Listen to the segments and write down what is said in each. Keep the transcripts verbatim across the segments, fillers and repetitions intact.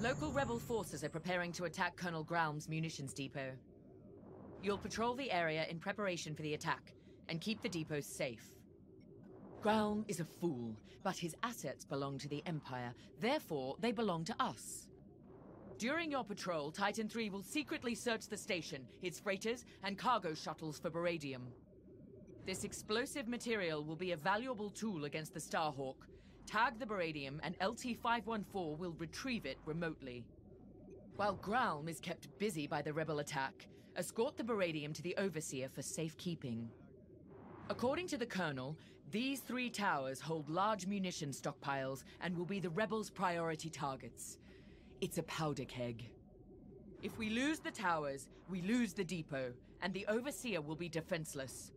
Local rebel forces are preparing to attack Colonel Graum's munitions depot. You'll patrol the area in preparation for the attack, and keep the depots safe. Graum is a fool, but his assets belong to the Empire, therefore they belong to us. During your patrol, Titan three will secretly search the station, its freighters, and cargo shuttles for Baradium. This explosive material will be a valuable tool against the Starhawk. Tag the Baradium, and L T five one four will retrieve it remotely. While Graum is kept busy by the rebel attack, escort the Baradium to the Overseer for safekeeping. According to the Colonel, these three towers hold large munition stockpiles and will be the rebels' priority targets. It's a powder keg. If we lose the towers, we lose the depot, and the Overseer will be defenseless.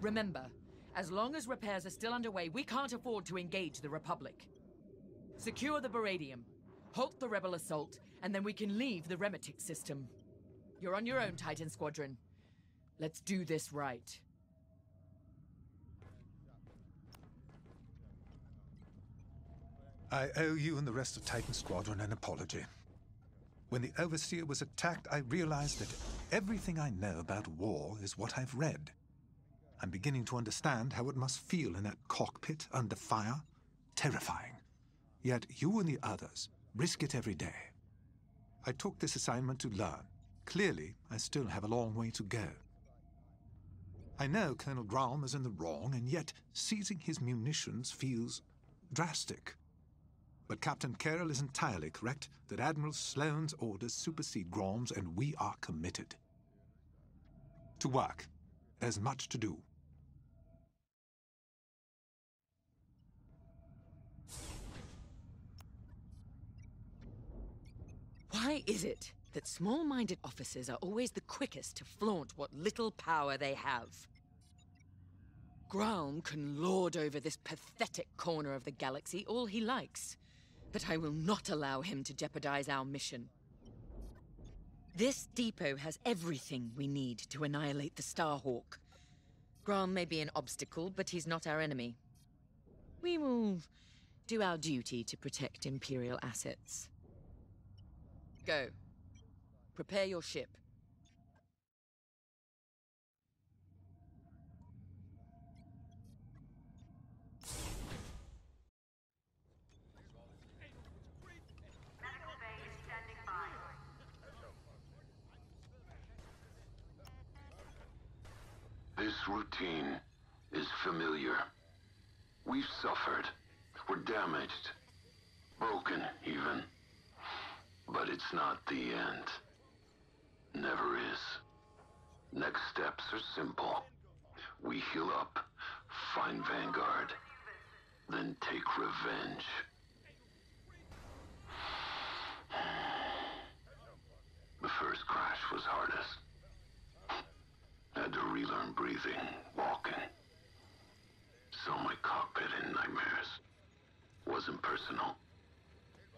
Remember, as long as repairs are still underway, we can't afford to engage the Republic. Secure the Baradium, halt the rebel assault, and then we can leave the Remetic system. You're on your own, Titan Squadron. Let's do this right. I owe you and the rest of Titan Squadron an apology. When the Overseer was attacked, I realized that everything I know about war is what I've read. I'm beginning to understand how it must feel in that cockpit under fire. Terrifying. Yet you and the others risk it every day. I took this assignment to learn. Clearly, I still have a long way to go. I know Colonel Graum is in the wrong, and yet seizing his munitions feels drastic. But Captain Carroll is entirely correct that Admiral Sloane's orders supersede Graum's, and we are committed. To work. There's much to do. Why is it that small-minded officers are always the quickest to flaunt what little power they have? Graum can lord over this pathetic corner of the galaxy all he likes. But I will not allow him to jeopardize our mission. This depot has everything we need to annihilate the Starhawk. Graum may be an obstacle, but he's not our enemy. We will do our duty to protect Imperial assets. Go. Prepare your ship. This routine is familiar. We've suffered, we're damaged, broken even. But it's not the end. Never is. Next steps are simple. We heal up, find Vanguard, then take revenge. The first crash was hardest. Had to relearn breathing, walking. Saw my cockpit in nightmares. Wasn't personal.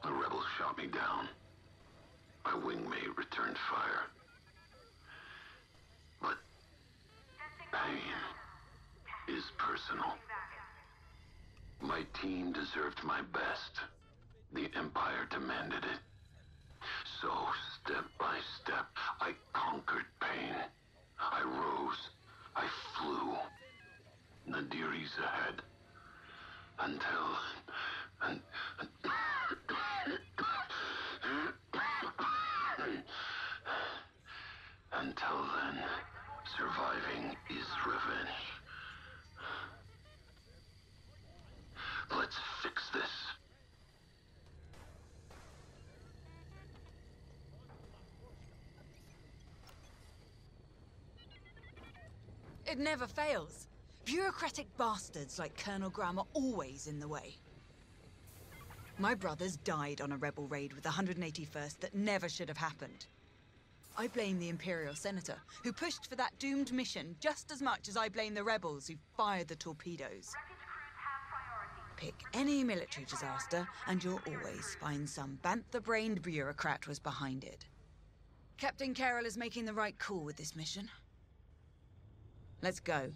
The rebels shot me down. My wingmate returned fire. But pain is personal. My team deserved my best. The Empire demanded it. So, step by step, I conquered pain. I rose. I flew. Nadiri's ahead. Until... and, and until then, surviving is revenge. Let's fix this. It never fails. Bureaucratic bastards like Colonel Graum are always in the way. My brothers died on a rebel raid with the one hundred eighty-first that never should have happened. I blame the Imperial Senator, who pushed for that doomed mission just as much as I blame the rebels who fired the torpedoes. Pick any military disaster, and you'll always find some bantha-brained bureaucrat was behind it. Captain Carroll is making the right call with this mission. Let's go.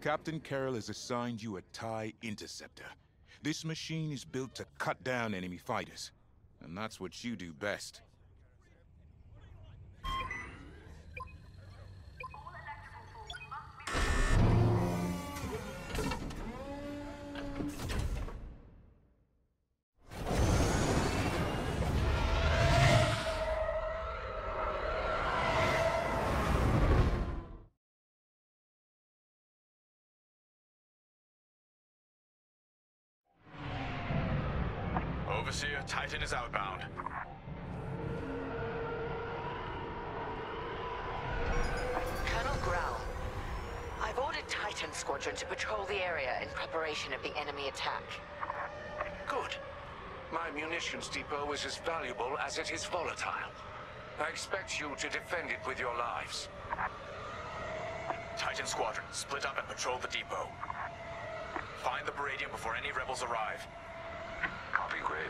Captain Carroll has assigned you a TIE Interceptor. This machine is built to cut down enemy fighters, and that's what you do best. Overseer, Titan is outbound. Colonel Graum, I've ordered Titan Squadron to patrol the area in preparation of the enemy attack. Good. My munitions depot is as valuable as it is volatile. I expect you to defend it with your lives. Titan Squadron, split up and patrol the depot. Find the Baradium before any rebels arrive. Grade.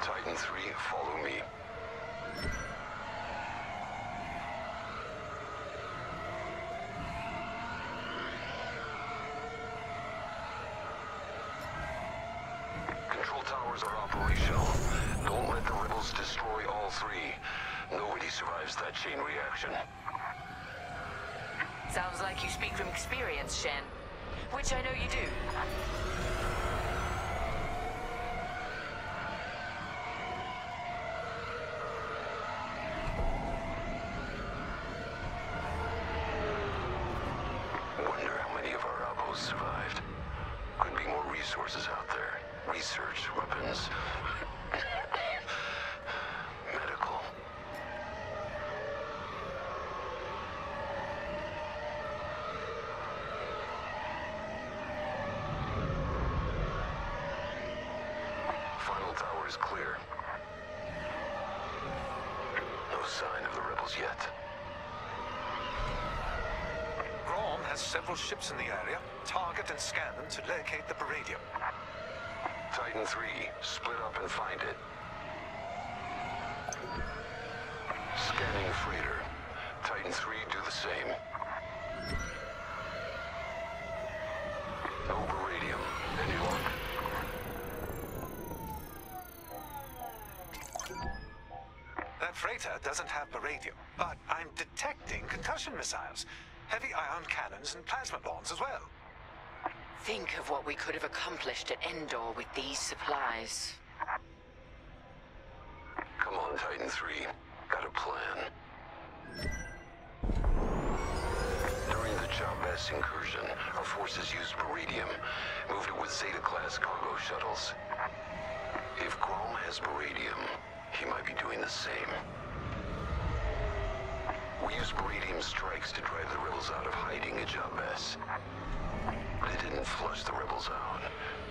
Titan three, follow me. Control towers are operational. Don't let the rebels destroy all three. Nobody survives that chain reaction. Sounds like you speak from experience, Shen. Which I know you do. Several ships in the area. Target and scan them to locate the Baradium. Titan three, split up and find it. Scanning freighter. Titan three, do the same. No Baradium. Any luck? That freighter doesn't have Baradium, but I'm detecting concussion missiles. Heavy ion cannons and plasma bombs as well. Think of what we could have accomplished at Endor with these supplies. Come on, Titan three. Got a plan. During the Chalmus incursion, our forces used Baradium, moved it with Zeta-class cargo shuttles. If Graum has Baradium, he might be doing the same. We used Baradium strikes to drive the rebels out of hiding at Xavian Abyss. But it didn't flush the rebels out.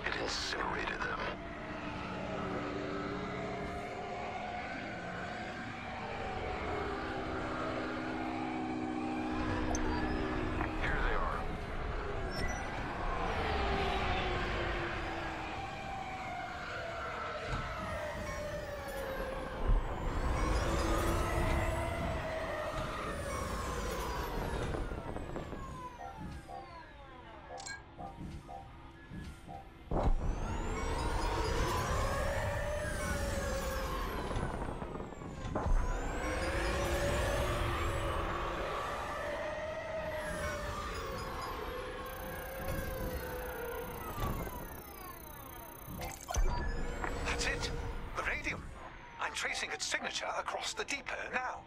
It incinerated them. Here they are. Tracing its signature across the depot now.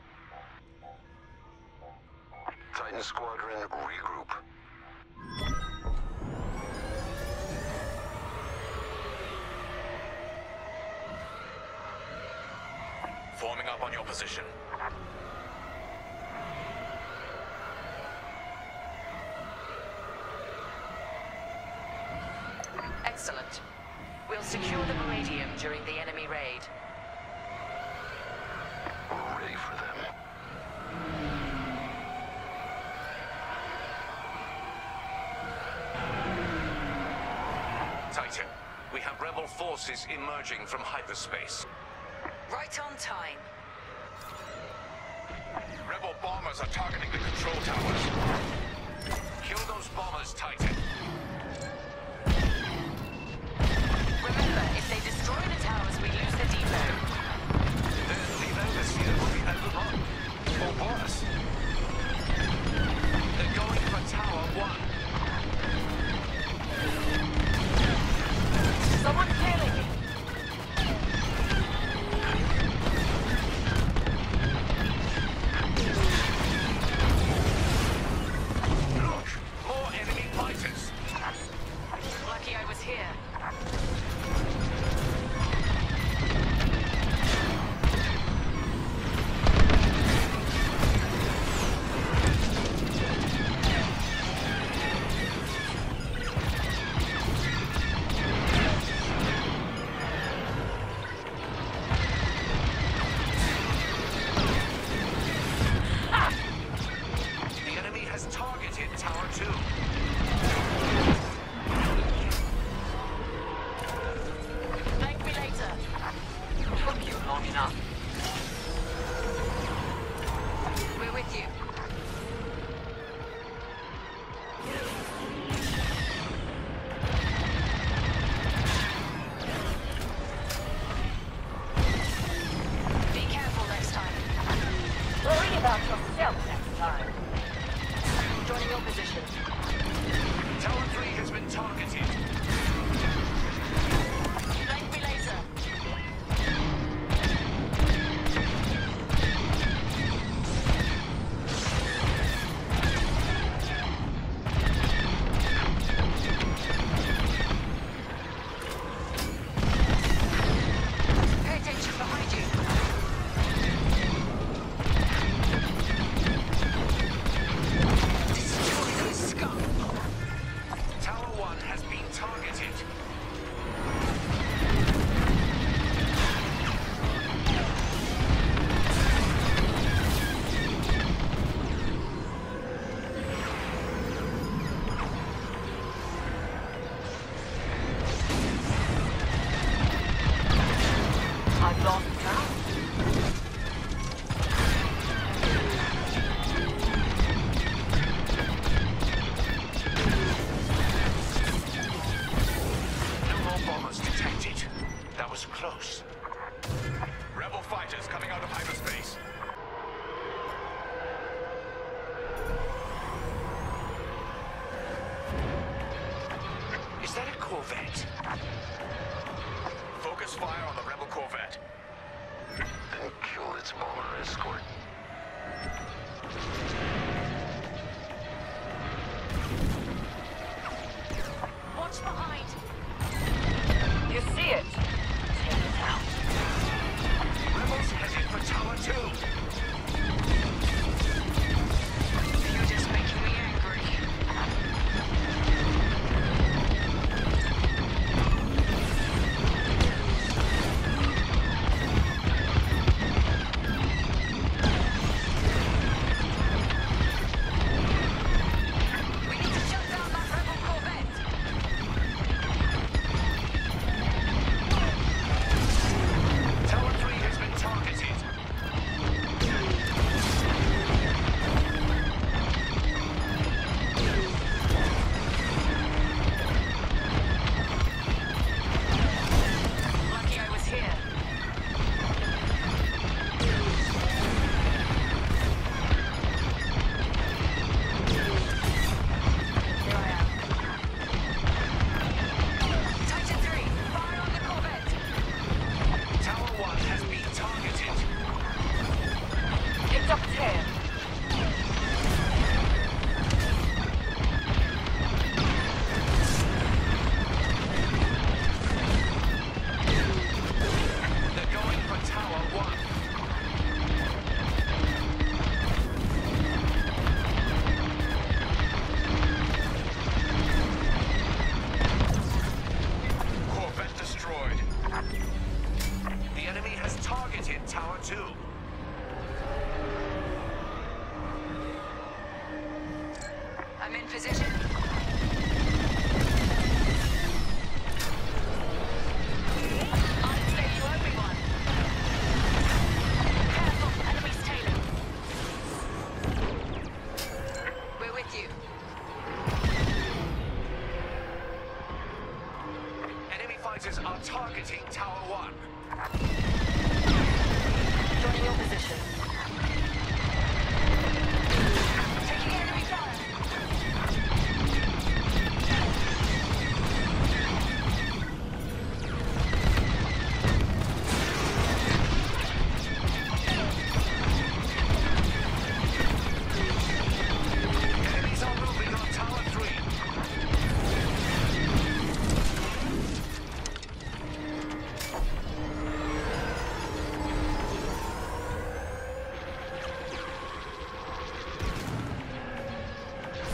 Titan Squadron, regroup. Forming up on your position. Excellent. We'll secure the Baradium during the enemy raid. For them. Titan, we have rebel forces emerging from hyperspace. Right on time. Rebel bombers are targeting the control towers. Kill those bombers, Titan. Remember, if they destroy the towers, we lose the depot. Don't leave Overseer, we'll be overrun. Or worse. They're going for Tower One. Someone killing him.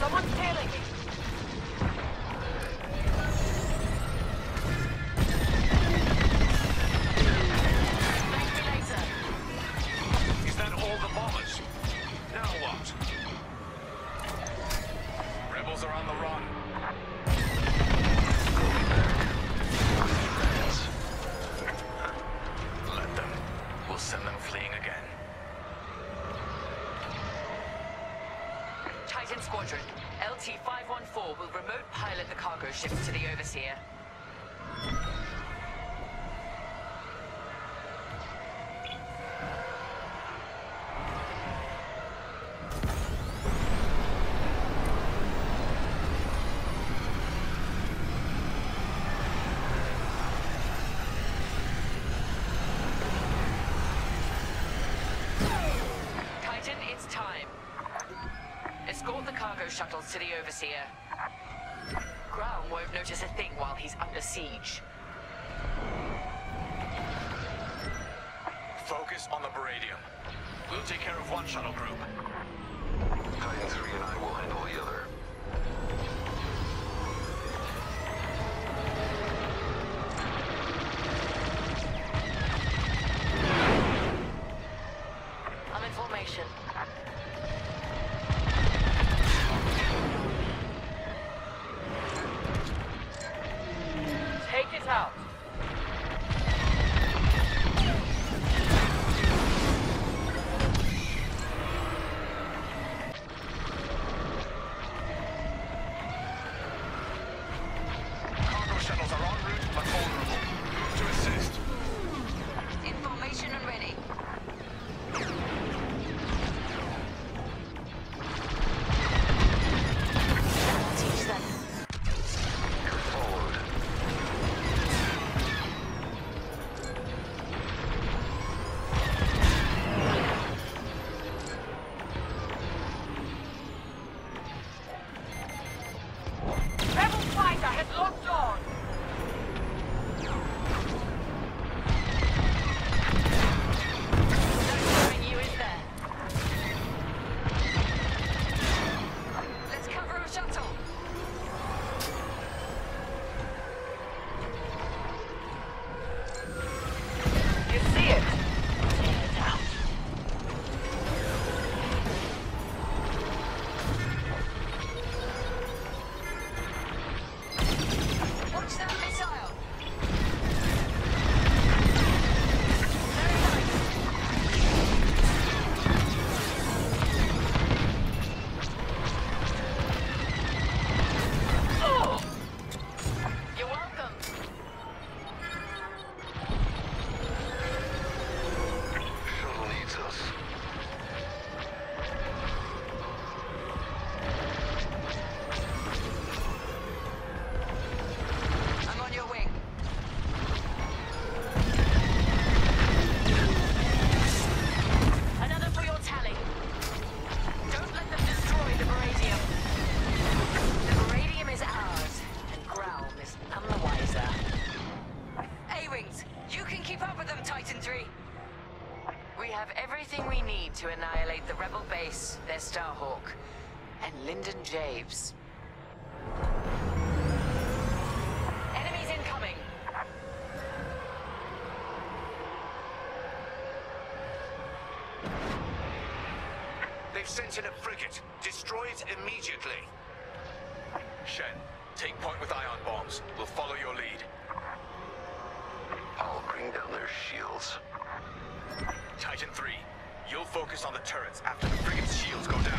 Someone's tailing me. Is that all the bombers? Now what? Rebels are on the run. Let them. We'll send them fleeing again. Titan Squadron, L T five one four will remote pilot the cargo ships to the Overseer. Titan, it's time. Escort the cargo shuttles to the Overseer. Graum won't notice a thing while he's under siege. Focus on the Baradium. We'll take care of one shuttle group. Titan three and I will handle the other. I'm in formation. Out. Cargo shuttles are en route but vulnerable. Move to assist. In formation and ready. I'll teach them. To annihilate the rebel base, their Starhawk, and Lyndon Javes. Enemies incoming! They've sent in a frigate. Destroy it immediately. Shen, take point with ion bombs. We'll follow your lead. I'll bring down their shields. Titan three. You'll focus on the turrets after the frigate's shields go down.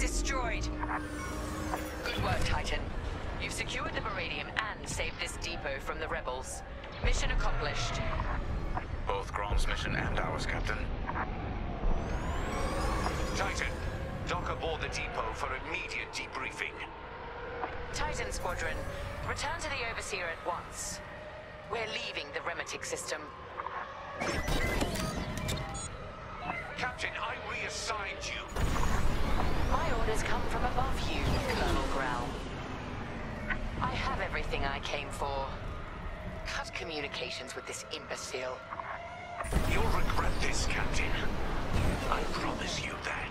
destroyed. Good work, Titan. You've secured the Baradium and saved this depot from the rebels. Mission accomplished. Both Graum's mission and ours, Captain. Titan, dock aboard the depot for immediate debriefing. Titan Squadron, return to the Overseer at once. We're leaving the Remetic system. Captain, I reassigned you. My orders come from above you, Colonel Graum. I have everything I came for. Cut communications with this imbecile. You'll regret this, Captain. I promise you that.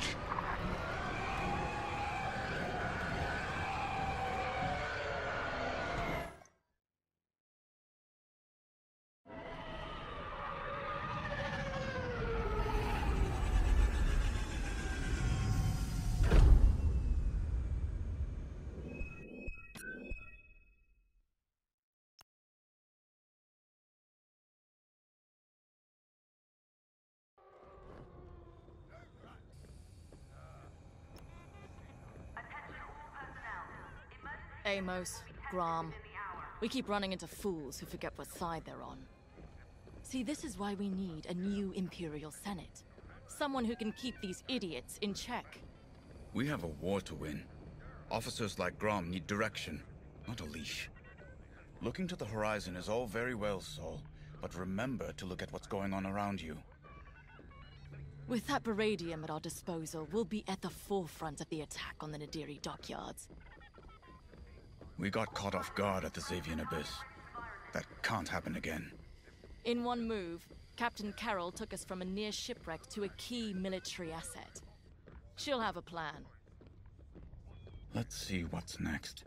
Amos, Graum, we keep running into fools who forget what side they're on. See, this is why we need a new Imperial Senate. Someone who can keep these idiots in check. We have a war to win. Officers like Graum need direction, not a leash. Looking to the horizon is all very well, Sol, but remember to look at what's going on around you. With that Baradium at our disposal, we'll be at the forefront of the attack on the Nadiri Dockyards. We got caught off guard at the Xavian Abyss. That can't happen again. In one move, Captain Carroll took us from a near shipwreck to a key military asset. She'll have a plan. Let's see what's next.